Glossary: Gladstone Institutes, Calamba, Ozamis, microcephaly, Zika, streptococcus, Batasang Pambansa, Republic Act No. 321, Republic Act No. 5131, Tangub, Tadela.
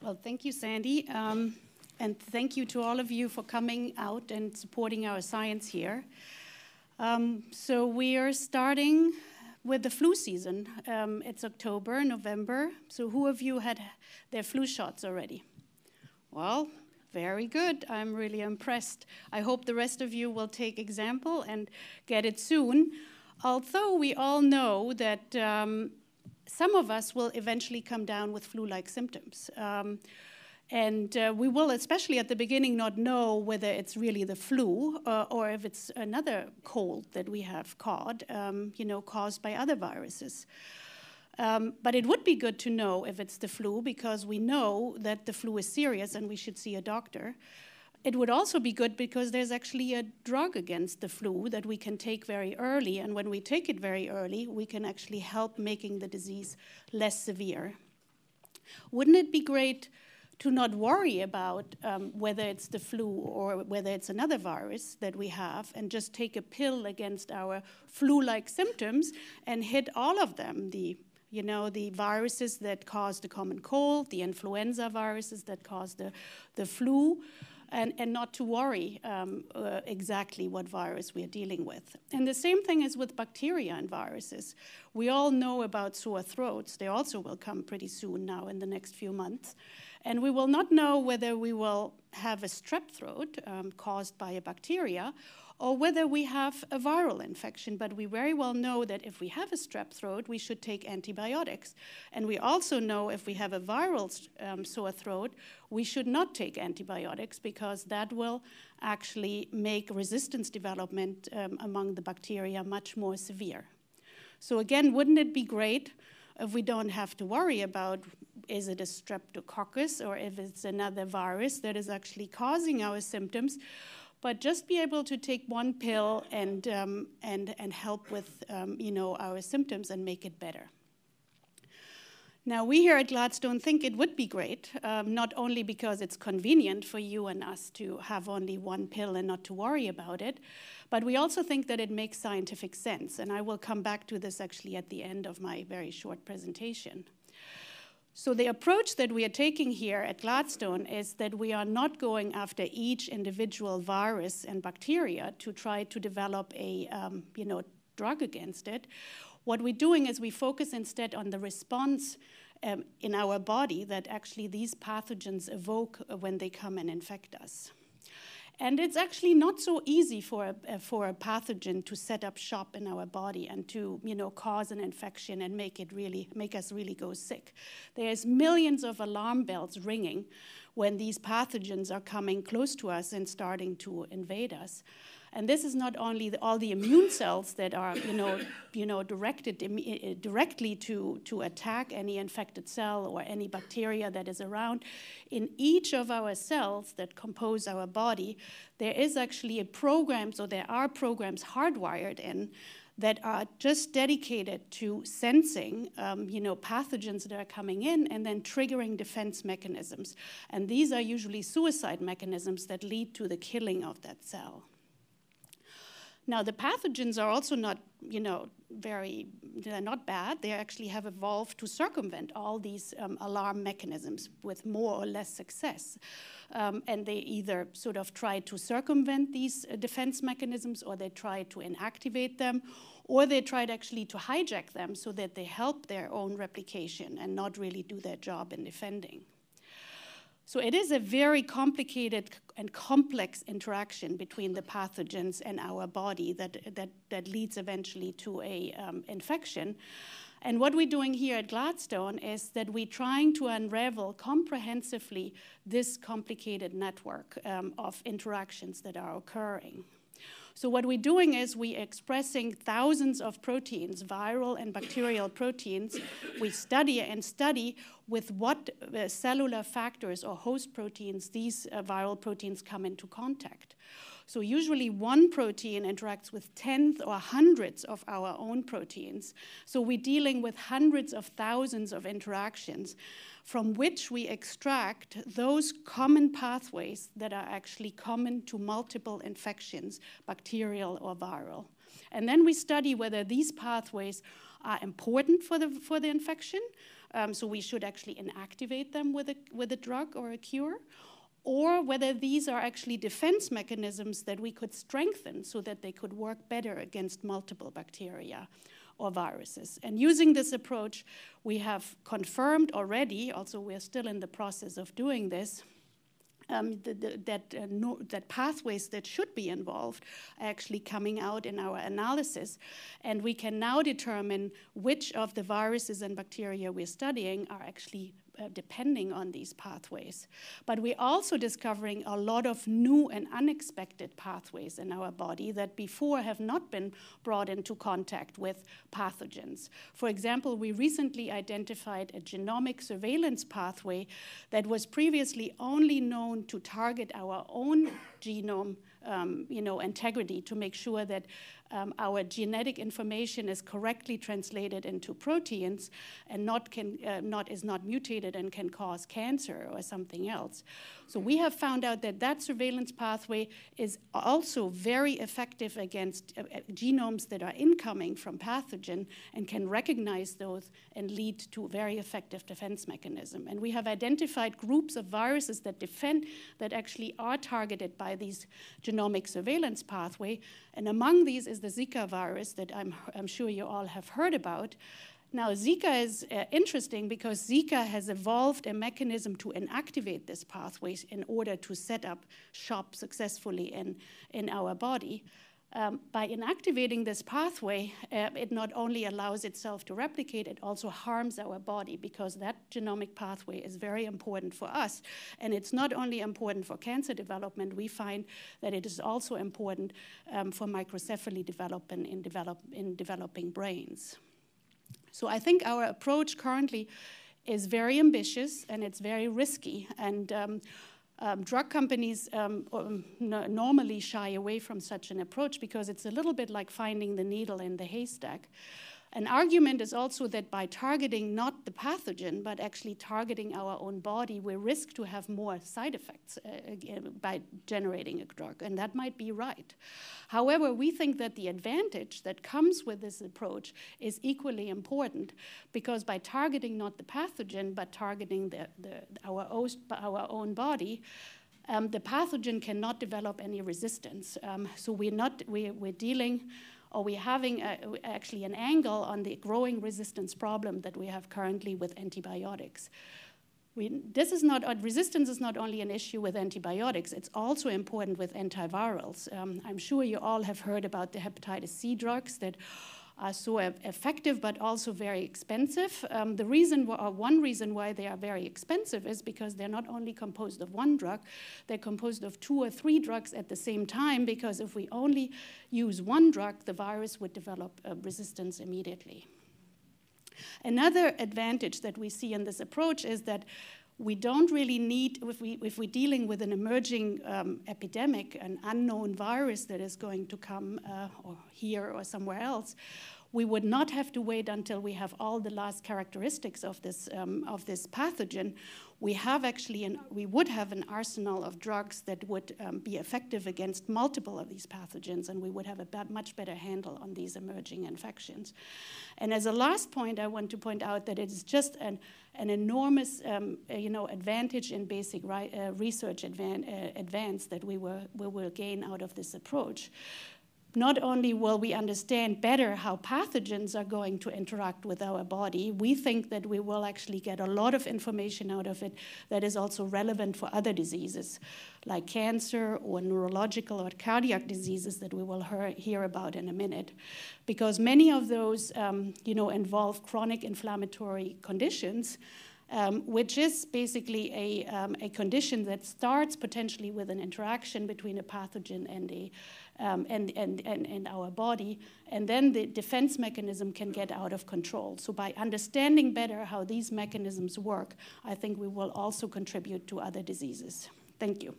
Well, thank you, Sandy, and thank you to all of you for coming out and supporting our science here. So we are starting with the flu season. It's October, November, so who of you had their flu shots already? Well, very good. I'm really impressed. I hope the rest of you will take example and get it soon, although we all know that some of us will eventually come down with flu-like symptoms. And we will, especially at the beginning, not know whether it's really the flu or if it's another cold that we have caught, you know, caused by other viruses. But it would be good to know if it's the flu, because we know that the flu is serious and we should see a doctor. It would also be good because there's actually a drug against the flu that we can take very early, and when we take it very early, we can actually help making the disease less severe. Wouldn't it be great to not worry about whether it's the flu or whether it's another virus that we have, and just take a pill against our flu-like symptoms and hit all of them? You know, the viruses that cause the common cold, the influenza viruses that cause the flu, and not to worry exactly what virus we are dealing with. And the same thing is with bacteria and viruses. We all know about sore throats. They also will come pretty soon now in the next few months. And we will not know whether we will have a strep throat caused by a bacteria or whether we have a viral infection, but we very well know that if we have a strep throat, we should take antibiotics. And we also know if we have a viral sore throat, we should not take antibiotics, because that will actually make resistance development among the bacteria much more severe. So again, wouldn't it be great if we don't have to worry about is it a streptococcus or if it's another virus that is actually causing our symptoms, but just be able to take one pill and help with you know, our symptoms and make it better. Now, we here at Gladstone think it would be great, not only because it's convenient for you and us to have only one pill and not to worry about it, but we also think that it makes scientific sense. And I will come back to this actually at the end of my very short presentation. So the approach that we are taking here at Gladstone is that we are not going after each individual virus and bacteria to try to develop a you know, drug against it. What we're doing is we focus instead on the response in our body that actually these pathogens evoke when they come and infect us. And it's actually not so easy for a pathogen to set up shop in our body and to, you know, cause an infection and make us really go sick. There's millions of alarm bells ringing when these pathogens are coming close to us and starting to invade us. And this is not only all the immune cells that are, you know, directly to attack any infected cell or any bacteria that is around. In each of our cells that compose our body, there is actually a program, so there are programs hardwired in that are just dedicated to sensing, you know, pathogens that are coming in and then triggering defense mechanisms. And these are usually suicide mechanisms that lead to the killing of that cell. Now, the pathogens are also not, you know, they're not bad. They actually have evolved to circumvent all these alarm mechanisms with more or less success. And they either sort of try to circumvent these defense mechanisms, or they try to inactivate them, or they tried actually to hijack them so that they help their own replication and not really do their job in defending. So it is a very complicated and complex interaction between the pathogens and our body that leads eventually to a infection. And what we're doing here at Gladstone is that we're trying to unravel comprehensively this complicated network of interactions that are occurring. So what we're doing is we're expressing thousands of proteins, viral and bacterial proteins. We study and study with what cellular factors or host proteins these viral proteins come into contact. So usually one protein interacts with tenths or hundreds of our own proteins. So we're dealing with hundreds of thousands of interactions from which we extract those common pathways that are actually common to multiple infections, bacterial or viral. And then we study whether these pathways are important for the infection, so we should actually inactivate them with a drug or a cure, or whether these are actually defense mechanisms that we could strengthen so that they could work better against multiple bacteria or viruses. And using this approach, we have confirmed already, also we're still in the process of doing this, that pathways that should be involved are actually coming out in our analysis. And we can now determine which of the viruses and bacteria we're studying are actually depending on these pathways. But we're also discovering a lot of new and unexpected pathways in our body that before have not been brought into contact with pathogens. For example, we recently identified a genomic surveillance pathway that was previously only known to target our own genome integrity, to make sure that our genetic information is correctly translated into proteins and is not mutated and can cause cancer or something else. So we have found out that that surveillance pathway is also very effective against genomes that are incoming from pathogen and can recognize those and lead to very effective defense mechanism. And we have identified groups of viruses that actually are targeted by these genomic surveillance pathway, and among these is the Zika virus that I'm sure you all have heard about. Now, Zika is interesting because Zika has evolved a mechanism to inactivate this pathway in order to set up shop successfully in our body. By inactivating this pathway, it not only allows itself to replicate, it also harms our body, because that genomic pathway is very important for us. And it's not only important for cancer development, we find that it is also important for microcephaly development in developing brains. So I think our approach currently is very ambitious and it's very risky. And drug companies normally shy away from such an approach because it's a little bit like finding the needle in the haystack. An argument is also that by targeting not the pathogen, but actually targeting our own body, we risk to have more side effects by generating a drug, and that might be right. However, we think that the advantage that comes with this approach is equally important, because by targeting not the pathogen, but targeting our own body, the pathogen cannot develop any resistance. So we're dealing, or we're having actually an angle on the growing resistance problem that we have currently with antibiotics. Resistance is not only an issue with antibiotics, it's also important with antivirals. I'm sure you all have heard about the hepatitis C drugs that are so effective but also very expensive. One reason why they are very expensive is because they're not only composed of one drug, they're composed of 2 or 3 drugs at the same time, because if we only use one drug, the virus would develop resistance immediately. Another advantage that we see in this approach is that we don't really need, if we're dealing with an emerging epidemic, an unknown virus that is going to come or here or somewhere else, we would not have to wait until we have all the last characteristics of this pathogen. We would have an arsenal of drugs that would be effective against multiple of these pathogens, and we would have a much better handle on these emerging infections. And as a last point, I want to point out that it is just an enormous advantage in basic research advance that we will gain out of this approach. Not only will we understand better how pathogens are going to interact with our body, we think that we will actually get a lot of information out of it that is also relevant for other diseases like cancer or neurological or cardiac diseases that we will hear about in a minute. Because many of those involve chronic inflammatory conditions, which is basically a condition that starts potentially with an interaction between a pathogen and a and our body, and then the defense mechanism can get out of control. So by understanding better how these mechanisms work, I think we will also contribute to other diseases. Thank you.